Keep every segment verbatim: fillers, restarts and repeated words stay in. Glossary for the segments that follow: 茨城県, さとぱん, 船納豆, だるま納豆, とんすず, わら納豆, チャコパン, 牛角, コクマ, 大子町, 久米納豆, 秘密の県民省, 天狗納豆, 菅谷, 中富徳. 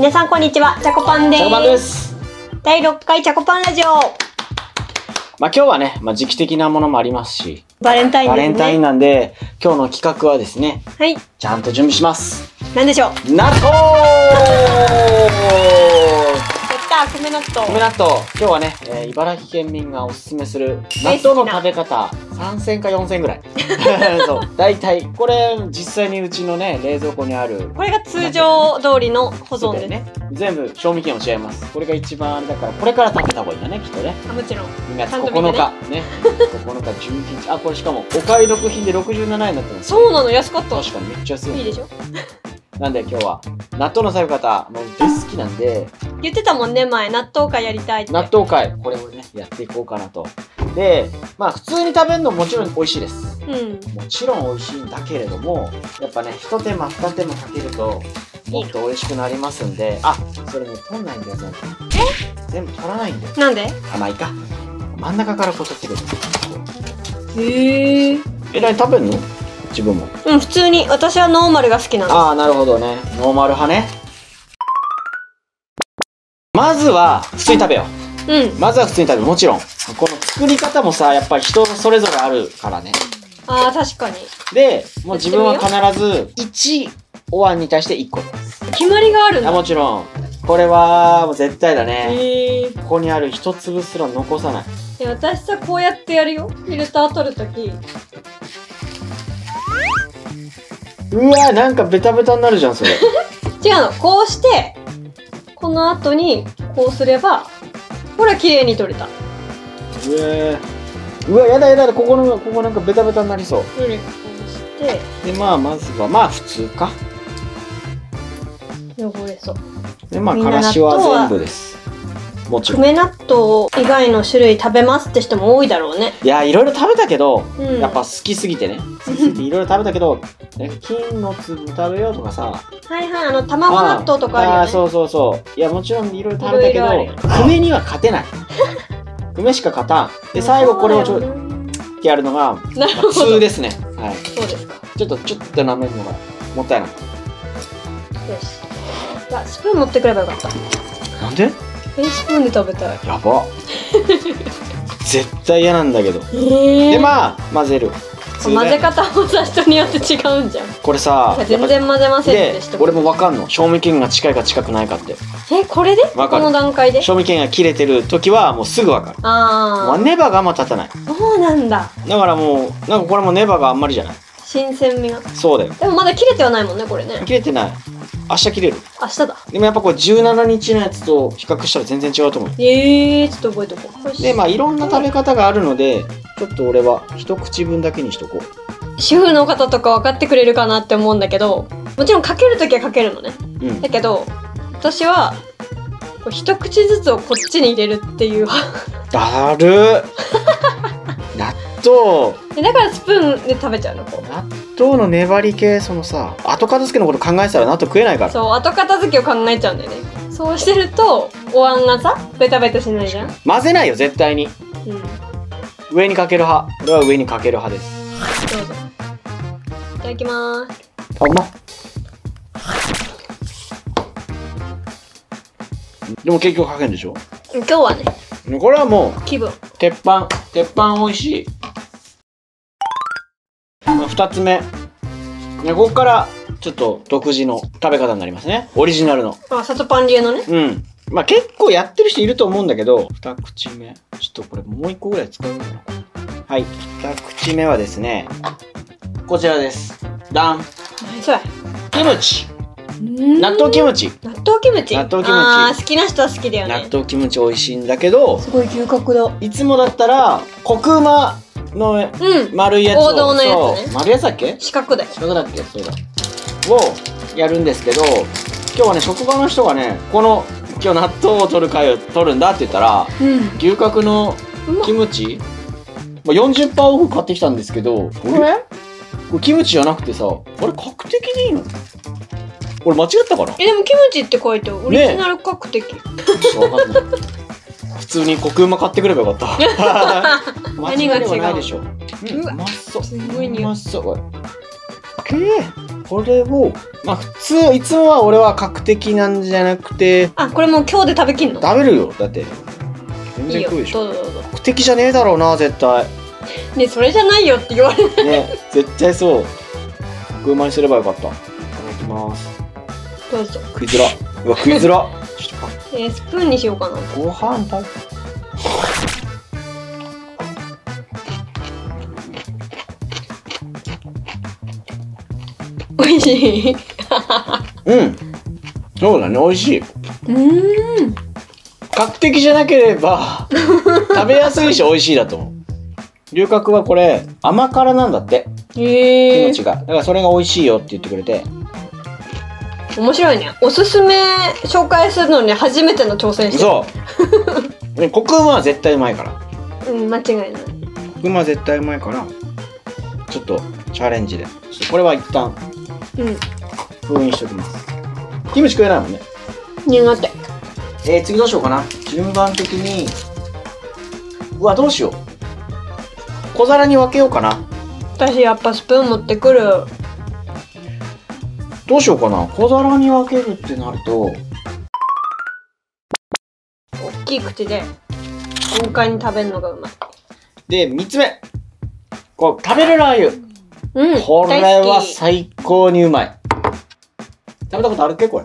皆さんこんにちは、チャコパンです。チャコパンです。だいろっかいチャコパンラジオ。まあ今日はね、まあ時期的なものもありますし、バレンタイン、ね、バレンタインなんで今日の企画はですね、はい、ちゃんと準備します。なんでしょう。納豆。やった、米納豆。米納豆。今日はね、えー、茨城県民がおすすめする納豆の食べ方さんぜんかよんせんぐらい。そう、だいたいこれ実際にうちのね冷蔵庫にあるこれが通常通りの保存でね、全部賞味期限を違います。これが一番だからこれから食べた方がいいんだね、きっとね。あ、もちろんにがつここのかねここのかじゅういちにち、あ、これしかもお買い得品でろくじゅうななえんになってます。そうなの、安かった。確かにめっちゃ安い。いいでしょ。なんで今日は納豆の食べ方もう大好きなんで、言ってたもんね前、納豆会やりたいって。納豆会、これをねやっていこうかなと。で、まあ普通に食べるのももちろん美味しいです、うん、もちろん美味しいんだけれども、やっぱね一手間二手間かけるともっと美味しくなりますんで。あ、それね取んないんだよ全部。え？全部取らないんだよ。なんで？甘いか。真ん中からこう取ってくる。へー。え、何食べるの？自分も。うん、普通に私はノーマルが好きなの。ああ、なるほどね、ノーマル派ね。まずは普通に食べよう。うん、まずは普通に食べる。もちろんこの作り方もさ、やっぱり人それぞれあるからね。ああ、確かに。でもう自分は必ずいちおわんに対していっこ決まりがあるんだ。あ、もちろんこれはもう絶対だね。ここにある一粒すら残さない。いや、私さこうやってやるよ、フィルター取るとき。うわ、なんかベタベタになるじゃんそれ。違うの、こうしてこの後にこうすればほら綺麗に取れた。えー、うわ、やだやだ、ここのここなんかベタベタになりそう。こうしてで、まあまずはまあ普通か。汚れそう。で、まあからしは全部です。もちろん。梅納豆以外の種類食べますって人も多いだろうね。いや、いろいろ食べたけど、うん、やっぱ好きすぎてね。好きすぎていろいろ食べたけど、金の粒食べようとかさ。はいはい、あの卵納豆とかあるよね。ああ、そうそうそう。いや、もちろんいろいろ食べたけど梅には勝てない。梅しか勝たんで、最後これをちょっとやるのが普通ですね。はい、そうですか。ちょっとちょっと舐めるのがもったいない。よし、あ、スプーン持ってくればよかった。なんで？え、スプーンで食べたい。やば。絶対嫌なんだけど。で、まあ混ぜる。混ぜ方もさ人によって違うんじゃん。これさ全然混ぜませんでした。俺もわかんの、賞味期限が近いか近くないかって。え、これでこの段階で賞味期限が切れてる時はもうすぐわかる。ああ、ネバがあんま立たない。そうなんだ。だからもうなんかこれもネバがあんまりじゃない、新鮮味が。そうだよ。でもまだ切れてはないもんねこれね。切れてない。明日切れる。明日だ。でもやっぱこれじゅうしちにちのやつと比較したら全然違うと思う。ええ、ちょっと覚えとこう。で、まあいろんな食べ方があるので、ちょっと俺は一口分だけにしとこう。主婦の方とか分かってくれるかなって思うんだけど、もちろんかけるときはかけるのね、うん、だけど私はこう一口ずつをこっちに入れるっていう。だるー。納豆だからスプーンで食べちゃうのこう。納豆の粘り系、そのさ後片付けのこと考えてたら納豆食えないから。そう、後片付けを考えちゃうんだよね。そうしてるとお椀がさベタベタしないじゃん。混ぜないよ絶対に、うん、上にかける派。これは上にかける派です。どうぞ、いただきます。あ、うまっ。でも結局かけんでしょ今日はね。これはもう気分鉄板、鉄板美味しい。ふたつめ、ここからちょっと独自の食べ方になりますね、オリジナルの。あ、里パン流のね。うん、まあ結構やってる人いると思うんだけど、ふたくちめ、ちょっとこれもういっこぐらい使うのかな。はい、ふたくちめはですねこちらです。ダン。それキムチ。納豆キムチ。納豆キムチ、納豆キムチ。ああ、好きな人は好きだよね。納豆キムチ美味しいんだけど、すごい牛角だ。いつもだったらコクマの丸いやつを、王道のやつね。丸いやつだっけ？四角だよ。四角だっけ？そうだ。をやるんですけど、今日はね職場の人がねこの今日納豆を取る会を取るんだって言ったら、うん、牛角のキムチ、まあ、よんじゅっパーセント オフ買ってきたんですけど、これ、これキムチじゃなくてさ、あれ角的でいいの？俺間違ったかな？え、でもキムチって書いてオリジナル角的。ね、分かんない。普通にコクうま買ってくればよかった。何が違う？うまそう。すごい匂い。けー。これを、まあ普通、いつもは俺は角的なんじゃなくて。あ、これもう今日で食べきんの？食べるよ。だって。全然食うでしょ。いいよ。どうぞどうぞ。角的じゃねえだろうな、絶対。ね、それじゃないよって言われない。ね、絶対そう。食うまにすればよかった。いただきます。どうぞ。食いづら。うわ、食いづら。えー、スプーンにしようかな。ご飯食べ。美味しい。うん。そうだね、美味しい。うん。角的じゃなければ食べやすいし美味しいだと思う。龍角はこれ甘辛なんだって。へえ。キムチが。だからそれが美味しいよって言ってくれて。面白いね。おすすめ紹介するのに初めての挑戦してる。そう。ね、コクうまは絶対うまいから。うん、間違いない。コクうまは絶対うまいから。ちょっとチャレンジで。これは一旦。うん、封印しておきます。キムチ食えないもんね。苦手。えー、次どうしようかな。順番的に。うわ、どうしよう。小皿に分けようかな。私やっぱスプーン持ってくる。どうしようかな。小皿に分けるってなると。大きい口で。豪快に食べるのがうまい。で、三つ目。こう、食べるラー油。うん、これは最高にうまい。食べたことあるっけ、これ。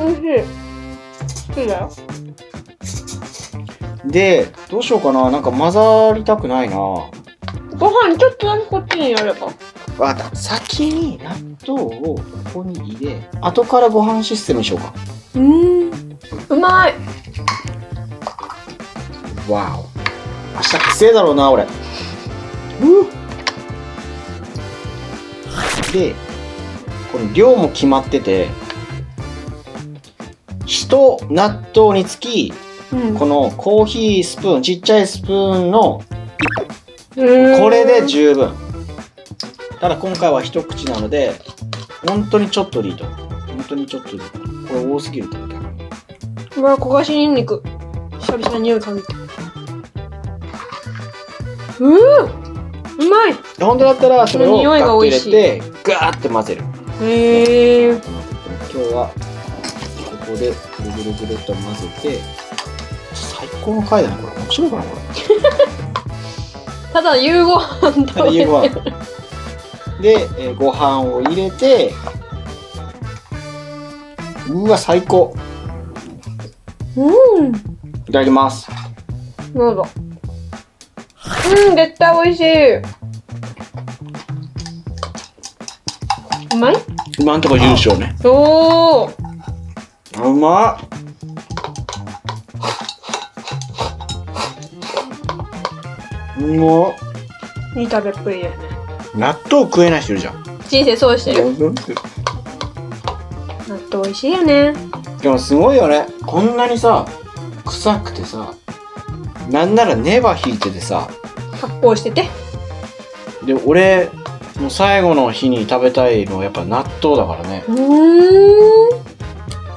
おいしい。好きだよ。で、どうしようかな、なんか混ざりたくないな。ご飯ちょっとだけこっちにやれば。わかった。先に納豆をここに入れ、後からご飯システムにしようか。うーん、うまい。わお。明日くせえだろうな、俺。うー。で、この量も決まってて、いち納豆につき、うん、このコーヒースプーン、ちっちゃいスプーンのいっこ、これで十分。ただ今回は一口なので、本当にちょっとでいいと。本当にちょっとでいい。これ多すぎると思ったから。うわ、焦がしにんにく。久々に匂い嗅ぎた。うーん、うまい。本当だったらそれをガッと入れてガーッて混ぜる。へえ。今日はここでぐるぐるぐるっと混ぜて、最高の回だねこれ。面白いかなこれ。ただ夕ご飯と。ただ夕ご飯。で、えー、ご飯を入れて、うわ最高。うん。いただきます。どうぞ。うん、絶対美味しい。うまい？今んとこ優勝ね。おお。うまっ。うまっ。いい食べっぷりだよね。納豆食えない人いるじゃん。人生そうしてる。納豆美味しいよね。でもすごいよね。こんなにさ、臭くてさ、なんならネバ引いててさ。発酵しててで、俺もう最後の日に食べたいのはやっぱ納豆だからね。う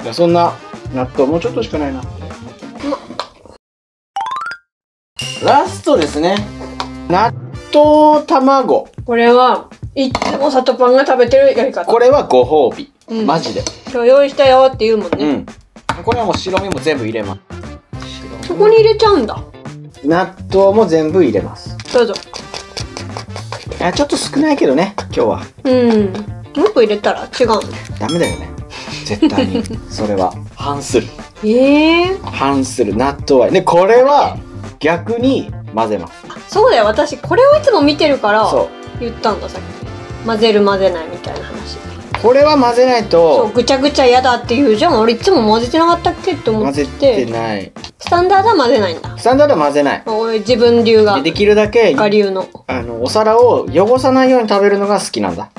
ん、そんな納豆もうちょっとしかないな。ラストですね、納豆卵。これはいつもさとパンが食べてるやり方。これはご褒美、うん、マジで今日用意したよって言うもんね、うん、これはもう白身も全部入れます。そこに入れちゃうんだ。納豆も全部入れます。どうぞ。あ、ちょっと少ないけどね、今日は。うん。もう一個入れたら違うの。ダメだよね。絶対に。それは反する。ええー。反する納豆はね、これは逆に混ぜます。そうだよ、私これをいつも見てるから言ったんださっき。混ぜる混ぜないみたいな話。これは混ぜないと。そう、ぐちゃぐちゃ嫌だって言うじゃん。俺いつも混ぜてなかったっけって思って。混ぜてない。スタンダードは混ぜないんだ。スタンダードは混ぜない。俺自分流が。できるだけ。我流の。あのお皿を汚さないように食べるのが好きなんだ。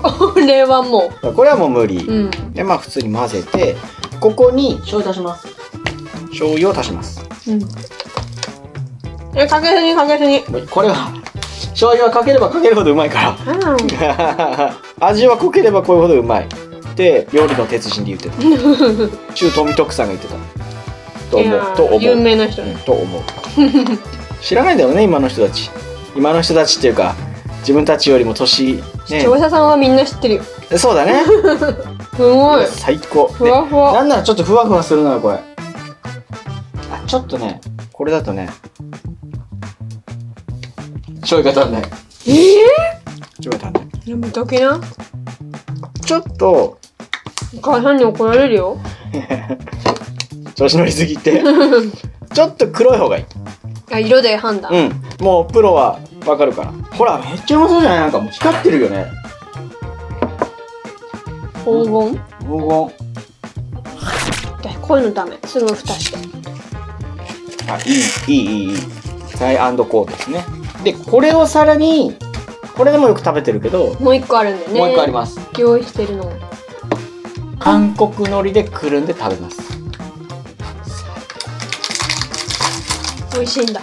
これはもう。これはもう無理。うん、でまあ普通に混ぜて、ここに醤油足します。醤油を足します。うん。え、かけずにかけずに。これは醤油はかければかけるほどうまいから。うん、味は濃ければ濃いほどうまい。って料理の鉄人で言ってた。中富徳さんが言ってた。と思うと思う有名な人ね、うん、と思う知らないんだよね今の人たち。今の人たちっていうか自分たちよりも年視聴者さんはみんな知ってるよ。そうだね。すごい。最高。ふわふわ。なんならちょっとふわふわするのよこれ。あ、ちょっとね、これだとね、ちょい方ね。ええ？ちょい方ね。やめときな。ちょっと。お母さんに怒られるよ。調子乗りすぎて。ちょっと黒い方がいい。あ、色で判断。うん。もうプロはわかるから。ほら、めっちゃうまそうじゃない？なんかもう光ってるよね。黄金？黄金。こういうのダメ。それを蓋して。あ、いい、いい、いい、いい。サイアンドコーですね。で、これをさらに、これでもよく食べてるけど、もう一個あるんだよね。もう一個あります。用意してるの。韓国海苔でくるんで食べます。美味しいんだ。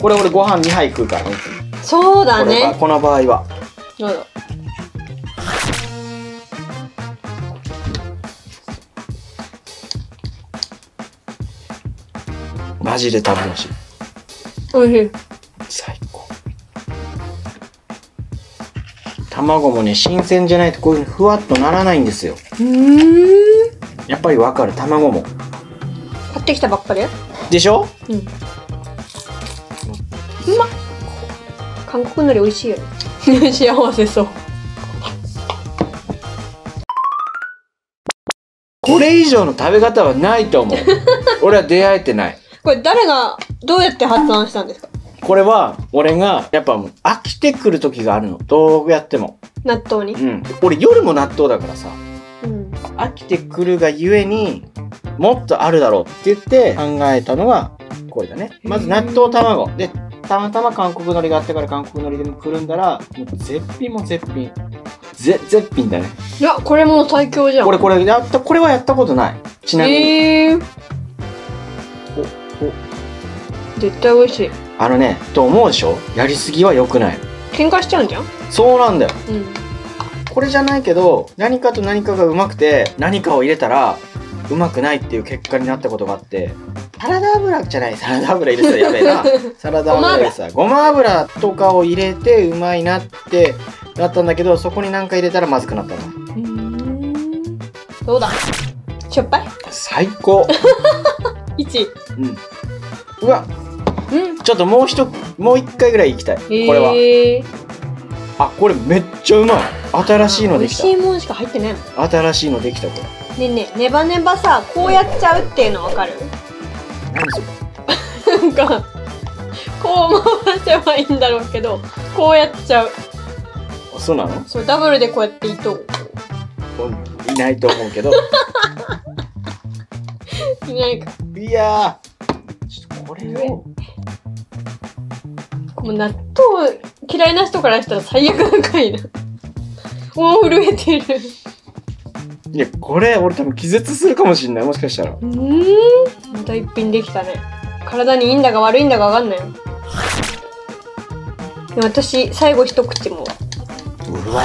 これ俺ご飯にはい食うからね。そうだね。この場合は。どうぞ。マジで食べてほしい。おいしい。最高。卵もね、新鮮じゃないとこういうふうにふわっとならないんですよ。うん。やっぱりわかる、卵も。買ってきたばっかり。でしょ？うん。うまっ。韓国海苔美味しいよね。幸せそう。これ以上の食べ方はないと思う。俺は出会えてない。これ誰がどうやって発案したんですか？これは俺がやっぱもう飽きてくる時があるの。どうやっても。納豆に？うん。俺夜も納豆だからさ。うん。飽きてくるがゆえにもっとあるだろうって言って考えたのが。これだね。まず納豆卵でたまたま韓国海苔があったから韓国海苔でもくるんだらもう絶品も絶品ぜ絶品だね。いやこれもう最強じゃん。これこれやったこれはやったことない。ちなみに、えー、おお絶対美味しい。あのねと思うでしょ。やりすぎは良くない。喧嘩しちゃうんじゃん。そうなんだよ。うん、これじゃないけど何かと何かがうまくて何かを入れたらうまくないっていう結果になったことがあって。サラダ油じゃないサラダ油入れたらやべえなサラダ油入れたらごま油とかを入れてうまいなってなったんだけどそこに何か入れたらまずくなったの。どうだしょっぱい最高いち うんうわうんちょっともう一もう一回ぐらいいきたい。これは、えー、あこれめっちゃうまい。新しいのできた。美味しいもんしか入ってないもん。新しいのできた。これねえねえネバネバさこうやっちゃうっていうの分かる？なんかこう回せばいいんだろうけどこうやっちゃう。あそうなの。そうダブルでこうやって糸をいないと思うけどいないか。いやーちょっとこれをもう納豆嫌いな人からしたら最悪な回な。もう震えてる。いやこれ俺多分気絶するかもしれないもしかしたら。うんまた一品できたね。体にいいんだか悪いんだか分かんないよ。私最後一口もうわ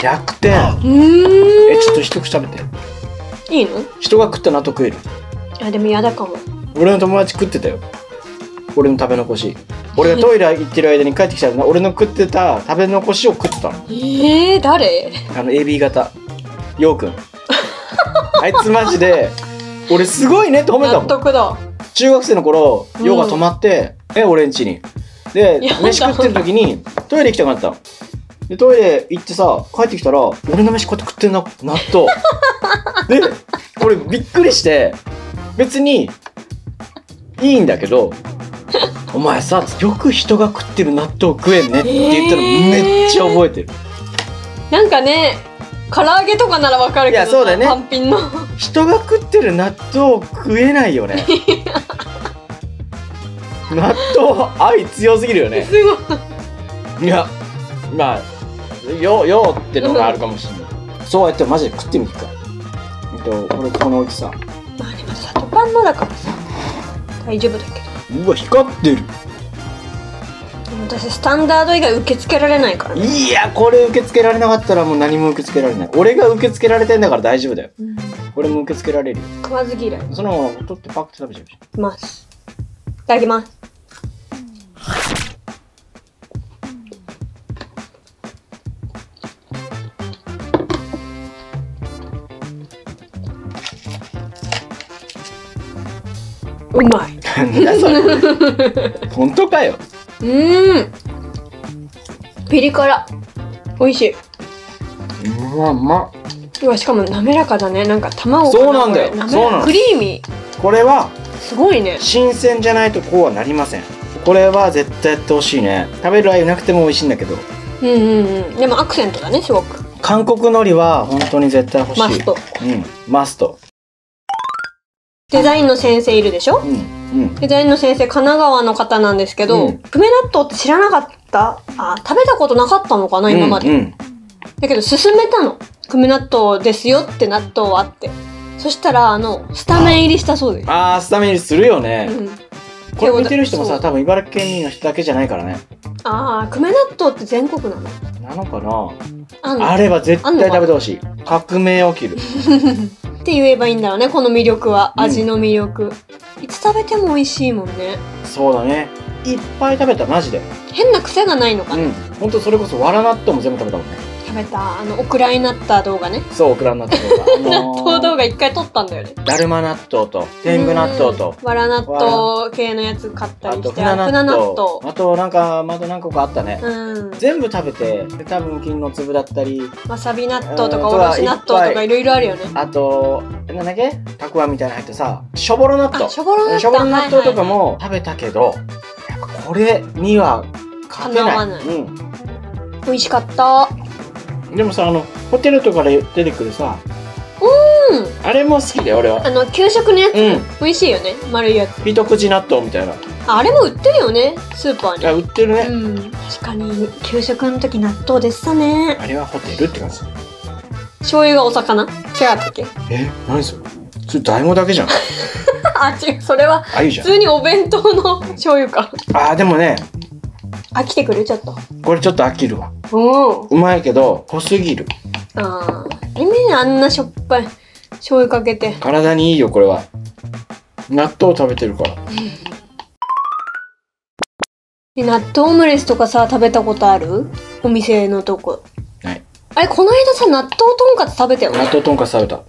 ひゃくてん。えちょっと一口食べていいの。人が食った納得いる。あでも嫌だかも。俺の友達食ってたよ。俺の食べ残し。俺がトイレ行ってる間に帰ってきたら俺の食ってた食べ残しを食ったの。ええー、誰。あの エービー 型ようくんあいつマジで俺すごいねって褒めたもん。納得だ。中学生の頃ようが泊まって、うん、え俺ん家にで飯食ってる時にトイレ行きたくなったのでトイレ行ってさ帰ってきたら俺の飯こうやって食ってんな納豆で俺びっくりして別にいいんだけどお前さよく人が食ってる納豆食えんねって言ったのめっちゃ覚えてる、えー、なんかね唐揚げとかならわかるけど。いやそうだね単品の人が食ってる納豆食えないよね納豆愛強すぎるよね。すごい。いやまあようようってのがあるかもしれないそうやってマジで食ってみるか。えっとこれこの大きさまあでもさトパンのだからさ大丈夫だけど。うわ光ってる。私スタンダード以外受け付けられないからね。いやこれ受け付けられなかったらもう何も受け付けられない。俺が受け付けられてんだから大丈夫だよ、うん、俺も受け付けられるよ。食わず嫌いそのまま取ってパック食べちゃう。いただきます。うまい。なんだそれ。本当かよ。うーん。ピリ辛。美味しい。うわ、うまっ。うわ、しかも滑らかだね。なんか卵。そうなんだよ。そうなん。クリーミー。これは。すごいね。新鮮じゃないとこうはなりません。これは絶対やってほしいね。食べるあゆなくても美味しいんだけど。うんうんうん。でもアクセントだね、すごく。韓国海苔は本当に絶対欲しい。マスト。うん、マスト。デザインの先生いるでしょ、うんうん、デザインの先生、神奈川の方なんですけど、うん、久米納豆って知らなかった？あ、食べたことなかったのかな、今まで。うんうん、だけど、勧めたの。久米納豆ですよって納豆はあって。そしたら、あの、スタメン入りしたそうです。ああ、スタメン入りするよね。うん、これ見てる人もさ、多分茨城県民の人だけじゃないからね。ああ、久米納豆って全国なのなのかな。 あ, あれば絶対食べてほしい。革命起きる。って言えばいいんだろうね、この魅力は、味の魅力、うん、いつ食べても美味しいもんね。そうだね、いっぱい食べた、マジで。変な癖がないのかな、うん、ほんと。それこそわら納豆も全部食べたもんね。食べた、あのオクラになった動画ね。そう、オクラになった動画、あのー、納豆動画一回撮ったんだよね。だるま納豆と天狗納豆とわら納豆系のやつ買ったりして、あと船納豆、あとなんかまだ何個かあったね。うん、全部食べて、多分金の粒だったり、わさび納豆とかおろし納豆とかいろいろあるよね。あとなんだっけ、たくあんみたいな入ってさ、しょぼろ納豆、しょぼろ納豆とかも食べたけど、やっぱこれには勝てない。うん、美味しかった。でもさ、あのホテルとかで出てくるさ、うん、あれも好きだよ俺は。あの給食のやつ、うん、美味しいよね、丸いやつ、一口納豆みたいな。 あ, あれも売ってるよね、スーパーに。あ、売ってるね、うん、確かに給食の時納豆でしたね。あれはホテルって感じ。醤油がお魚違ったっけ。え、何それ、それ大悟だけじゃん。あ、違う、それは普通にお弁当の醤油か。あー、でもね、飽きてくる、ちょっとこれちょっと飽きるわ。うまいけど濃すぎる。ああ、意味ない、あんなしょっぱい醤油かけて。体にいいよこれは、納豆食べてるから。うん、納豆オムレツとかさ、食べたことある？お店のとこ。はい。あれ、この間さ、納豆とんかつ食べたよね。納豆とんかつ食べた。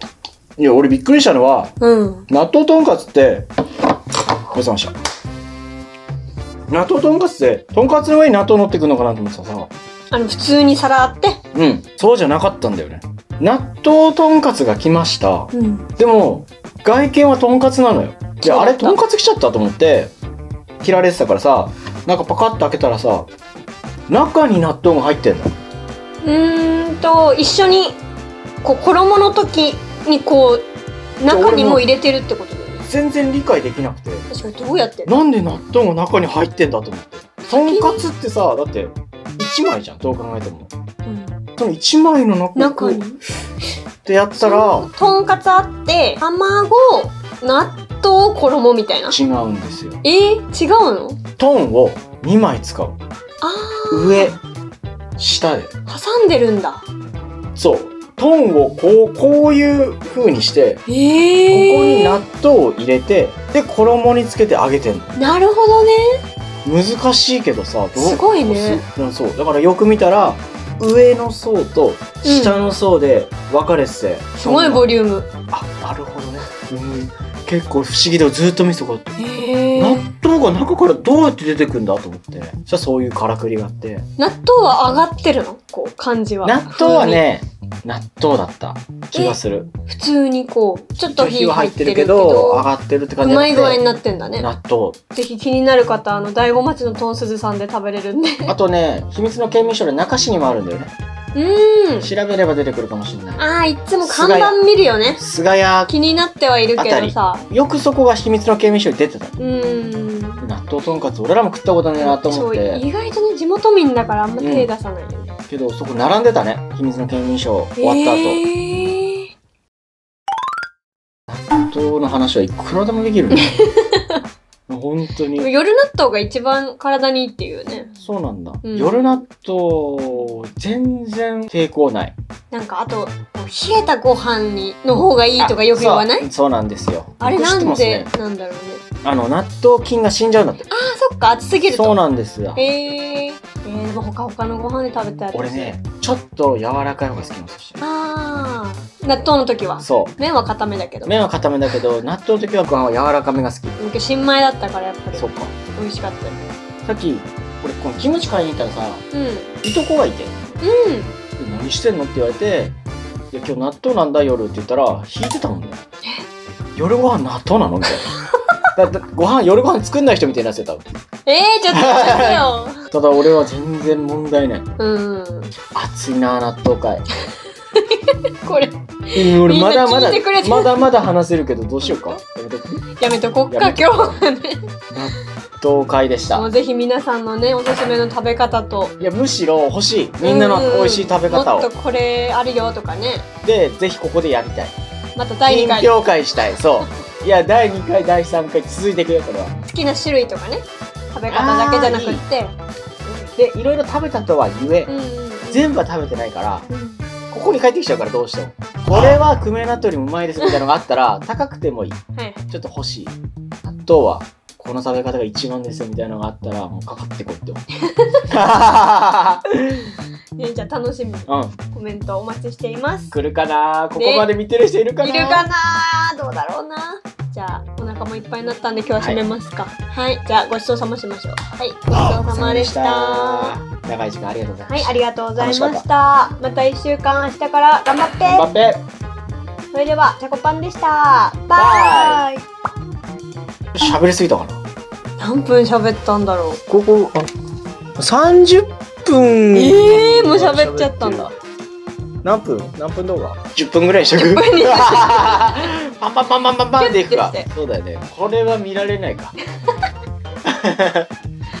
いや、俺びっくりしたのは、うん、納豆とんかつって、ごちそうさまでした。納豆とんかつってとんかつの上に納豆乗ってくるのかなと思ってたさ、あの普通に皿あって、うん、そうじゃなかったんだよね。納豆とんかつが来ました、うん、でも外見はとんかつなのよ。で、あれとんかつ来ちゃったと思って切られてたからさ、なんかパカッと開けたらさ、中に納豆が入ってんの。うんと、一緒にこう衣の時にこう中にも入れてるってことだよね。全然理解できなくて、確かにどうやってなんで納豆が中に入ってんだと思って。とんかつってさ、だっていちまいじゃん、どう考えても。うん、そのいちまいの中にってやったら、とんかつあって卵納豆衣みたいな。違うんですよ。えー、違うの。トンをにまい使う。あ、上下で挟んでるんだ。そう、トンをこうこういう風にして、えー、ここに納豆を入れて、で衣につけて揚げてんの。なるほどね。難しいけどさ、どうすごいね。そうだから、よく見たら上の層と下の層で分かれてて、うん、すごいボリューム。あ、なるほどね、うん、結構不思議で、ずっと見せたことあって、えー、納豆が中からどうやって出てくるんだと思って。じゃあそういうからくりがあって。納豆は上がってるの、こう感じは。納豆はね、納豆だった気がする。普通にこうちょっと火が入ってるけど上がってるって感じで、うまい具合になってんだね、納豆。ぜひ気になる方、あの大子町のとんすずさんで食べれるんで。あとね、秘密の県民省で中市にもあるんだよね。うん、調べれば出てくるかもしれない。ああ、いつも看板見るよね、菅谷。気になってはいるけどさ、よくそこが秘密の県民省に出てた。うん、納豆とんかつ俺らも食ったことねえなと思って。意外とね、地元民だからあんま手出さないよね。けどそこ並んでたね、秘密の県民賞終わった後。えー、納豆の話はいくらでもできるね。本当に夜納豆が一番体にいいっていうね。そうなんだ、うん、夜納豆全然抵抗ない。なんかあと、冷えたご飯にの方がいいとかよく言わない？そうなんですよ。あれなんでなんだろうね。あの納豆菌が死んじゃうんだって。ああ、そっか、熱すぎると。そうなんですよ。へえー、えー、でもほかほかのご飯で食べたやつ。俺ね、ちょっと柔らかい方が好きなの。ああ、納豆の時は。そう。麺は固めだけど。麺は固めだけど、納豆の時はご飯は柔らかめが好き。僕新米だったからやっぱり。そっか。美味しかったよね。さっき俺このキムチ買いに行ったらさ、うん、いとこがいて。うん。何してんのって言われて、いや今日納豆なんだ夜って言ったら引いてたもんね。夜ご飯納豆なのみたいな。ご飯夜ご飯作んない人みたいになってた。ええー、ちょっと待ってよ。ただ俺は全然問題ない。うん。熱いな納豆界。これ。俺まだまだまだまだ話せるけどどうしようか。やめとこっか今日はね。納豆界でした。もうぜひ皆さんのねおすすめの食べ方と。いやむしろ欲しい。みんなの美味しい食べ方を。もっとこれあるよとかね。でぜひここでやりたい。まただいにかい。品評会したい。そう。いやだいにかいだいさんかい続いていくよこれは。好きな種類とかね食べ方だけじゃなくっていいでいろいろ食べたとはゆえ、うん、全部は食べてないから、うん、ここに帰ってきちゃうからどうしてもこれはクメ納豆よりもうまいですみたいなのがあったら高くてもいい、はい、ちょっと欲しい納豆はこの食べ方が一番ですよみたいなのがあったらもうかかってこいって思う、ね、じゃあ楽しみに、うん、コメントお待ちしています。来るかなここまで見てる人いるかな、ね、いるかなどうだろうな。じゃあお腹もいっぱいになったんで今日は締めますか。はい、はい、じゃあごちそうさましましょう。はい、ごちそうさまでした。長い時間ありがとうございました。はい、ありがとうございました。またいっしゅうかん明日から頑張って頑張って。それではチャコパンでした。バイバイ。喋りすぎたかな。何分喋ったんだろう。ここあさんじゅっぷん。ええー、もう喋っちゃったんだ。何分何分動画じゅっぷんぐらいしとく。パンパンパンパンパンパンでいくか。そうだよね。これは見られないか。